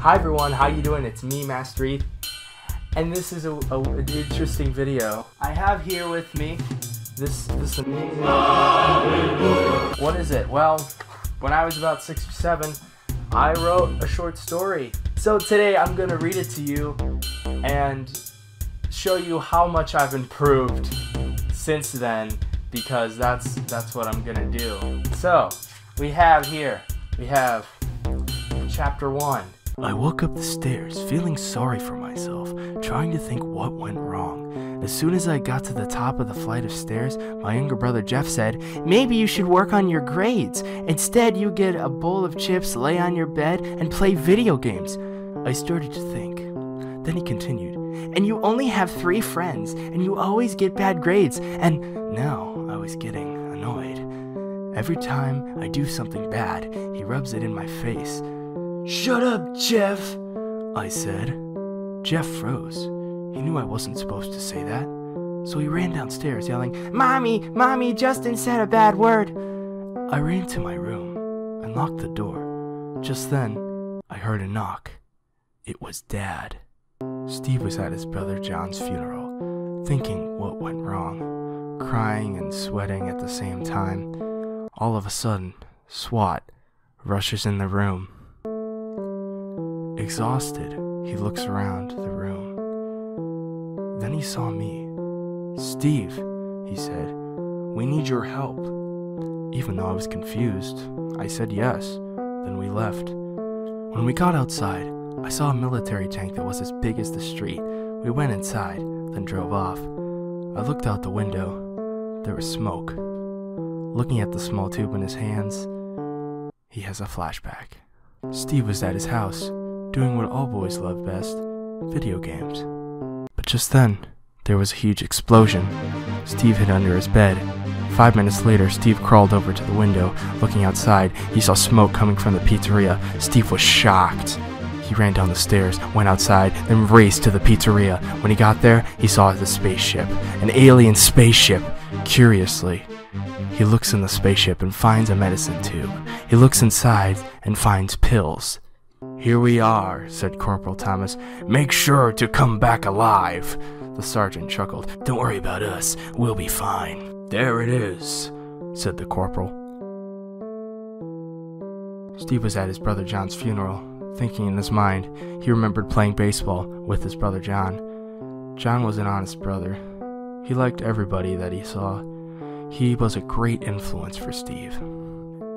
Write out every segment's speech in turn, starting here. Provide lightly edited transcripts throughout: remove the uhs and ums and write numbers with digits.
Hi everyone, how you doing? It's me, MasterEth, and this is an interesting video. I have here with me this amazing. What is it? Well, when I was about 6 or 7, I wrote a short story. So today I'm gonna read it to you and show you how much I've improved since then, because that's what I'm gonna do. So we have chapter 1. I woke up the stairs, feeling sorry for myself, trying to think what went wrong. As soon as I got to the top of the flight of stairs, my younger brother Jeff said, "Maybe you should work on your grades. Instead, you get a bowl of chips, lay on your bed, and play video games." I started to think. Then he continued, "And you only have 3 friends, and you always get bad grades." And now I was getting annoyed. Every time I do something bad, he rubs it in my face. "Shut up, Jeff," I said. Jeff froze. He knew I wasn't supposed to say that. So he ran downstairs yelling, "Mommy, Mommy, Justin said a bad word." I ran to my room and locked the door. Just then, I heard a knock. It was Dad. Steve was at his brother John's funeral, thinking what went wrong, crying and sweating at the same time. All of a sudden, SWAT rushes in the room. Exhausted, he looks around the room. Then he saw me. "Steve," he said, "we need your help." Even though I was confused, I said yes. Then we left. When we got outside, I saw a military tank that was as big as the street. We went inside, then drove off. I looked out the window. There was smoke. Looking at the small tube in his hands, he has a flashback. Steve was at his house, doing what all boys love best, video games. But just then, there was a huge explosion. Steve hid under his bed. 5 minutes later, Steve crawled over to the window. Looking outside, he saw smoke coming from the pizzeria. Steve was shocked. He ran down the stairs, went outside, then raced to the pizzeria. When he got there, he saw the spaceship, an alien spaceship. Curiously, he looks in the spaceship and finds a medicine tube. He looks inside and finds pills. "Here we are," said Corporal Thomas. "Make sure to come back alive." The sergeant chuckled. "Don't worry about us. We'll be fine." "There it is," said the corporal. Steve was at his brother John's funeral, thinking in his mind. He remembered playing baseball with his brother John. John was an honest brother. He liked everybody that he saw. He was a great influence for Steve.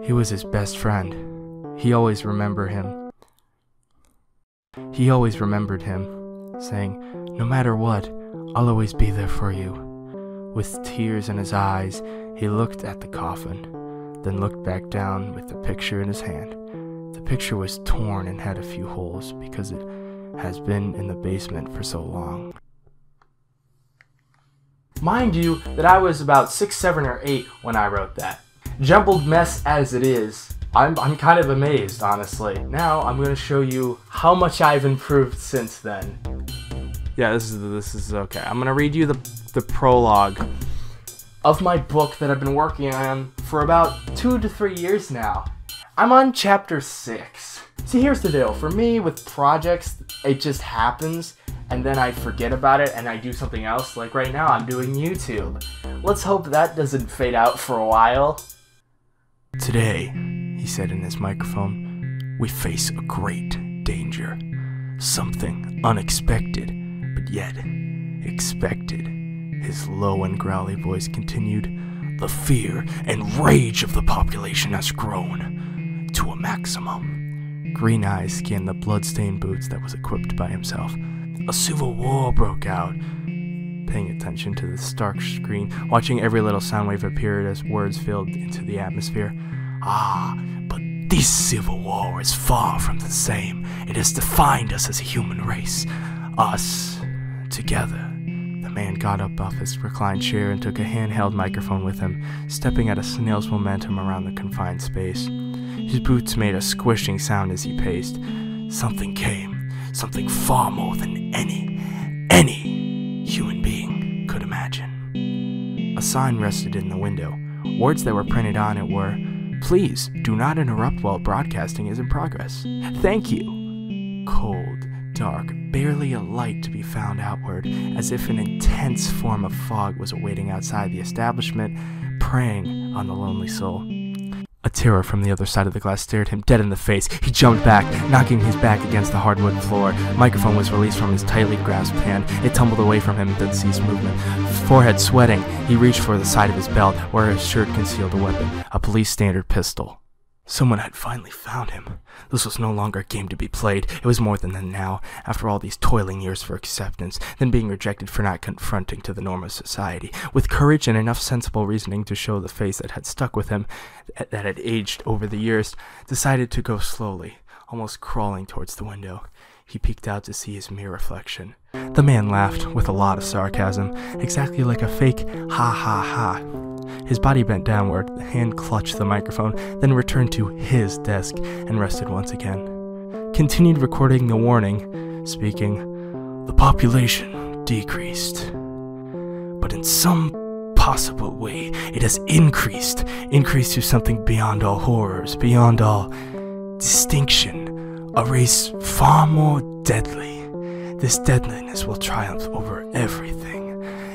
He was his best friend. He always remembered him. He always remembered him, saying, "No matter what, I'll always be there for you." With tears in his eyes, he looked at the coffin, then looked back down with the picture in his hand. The picture was torn and had a few holes because it has been in the basement for so long. Mind you that I was about 6, 7, or 8 when I wrote that. Jumbled mess as it is, I'm kind of amazed, honestly. Now I'm gonna show you how much I've improved since then. Yeah, this is okay. I'm gonna read you the prologue of my book that I've been working on for about 2 to 3 years now. I'm on chapter 6. See, here's the deal. For me, with projects, it just happens, and then I forget about it, and I do something else. Like right now, I'm doing YouTube. Let's hope that doesn't fade out for a while. "Today," he said in his microphone, "we face a great danger. Something unexpected, but yet expected." His low and growly voice continued. "The fear and rage of the population has grown to a maximum." Green eyes scanned the blood-stained boots that was equipped by himself. "A civil war broke out." Paying attention to the stark screen, watching every little sound wave appear as words filled into the atmosphere. "Ah, but this civil war is far from the same. It has defined us as a human race. Us, together." The man got up off his reclined chair and took a handheld microphone with him, stepping at a snail's momentum around the confined space. His boots made a squishing sound as he paced. "Something came, something far more than any human being could imagine." A sign rested in the window. Words that were printed on it were, "Please do not interrupt while broadcasting is in progress. Thank you." dark, barely a light to be found outward, as if an intense form of fog was awaiting outside the establishment, preying on the lonely soul. A terror from the other side of the glass stared him dead in the face. He jumped back, knocking his back against the hardwood floor. The microphone was released from his tightly grasped hand. It tumbled away from him and then ceased movement. Forehead sweating, he reached for the side of his belt, where his shirt concealed a weapon, a police standard pistol. Someone had finally found him. This was no longer a game to be played. It was more than that now, after all these toiling years for acceptance, then being rejected for not confronting to the norm of society. With courage and enough sensible reasoning to show the face that had stuck with him, that had aged over the years, decided to go slowly, almost crawling towards the window. He peeked out to see his mere reflection. The man laughed with a lot of sarcasm, exactly like a fake ha-ha-ha. His body bent downward, the hand clutched the microphone, then returned to his desk and rested once again. Continued recording the warning, speaking, "The population decreased, but in some possible way it has increased, increased to something beyond all horrors, beyond all distinction, a race far more deadly. This deadliness will triumph over everything.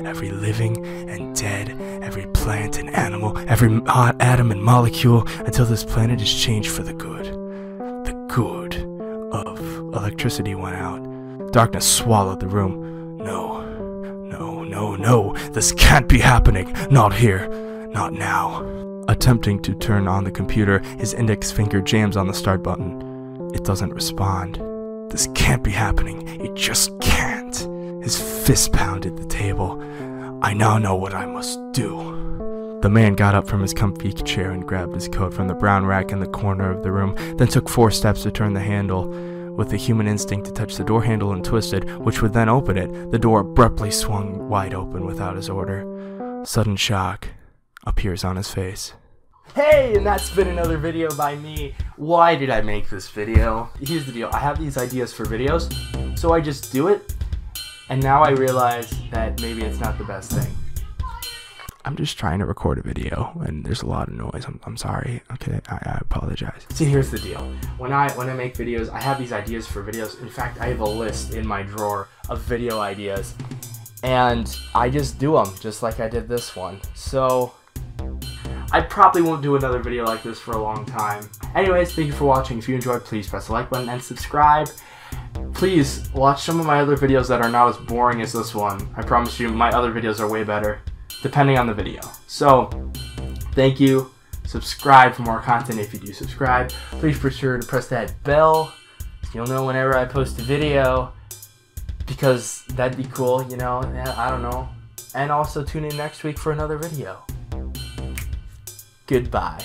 Every living and dead, every plant and animal, every atom and molecule, until this planet is changed for the good. The good of..." Electricity went out. Darkness swallowed the room. "No, no, no, no, this can't be happening. Not here, not now." Attempting to turn on the computer, his index finger jams on the start button. It doesn't respond. "This can't be happening, it just can't." His fist pounded the table. "I now know what I must do." The man got up from his comfy chair and grabbed his coat from the brown rack in the corner of the room, then took 4 steps to turn the handle. With the human instinct to touch the door handle and twist it, which would then open it, the door abruptly swung wide open without his order. Sudden shock appears on his face. Hey, and that's been another video by me. Why did I make this video? Here's the deal. I have these ideas for videos, so I just do it. And now I realize that maybe it's not the best thing. I'm just trying to record a video, and there's a lot of noise. I'm sorry. Okay, I apologize. See, here's the deal. When I make videos, I have these ideas for videos. In fact, I have a list in my drawer of video ideas, and I just do them, just like I did this one. So I probably won't do another video like this for a long time. Anyways, thank you for watching. If you enjoyed, please press the like button and subscribe. Please watch some of my other videos that are not as boring as this one. I promise you, my other videos are way better, depending on the video. So, thank you. Subscribe for more content if you do subscribe. Please be sure to press that bell. You'll know whenever I post a video, because that'd be cool, you know, I don't know. And also tune in next week for another video. Goodbye.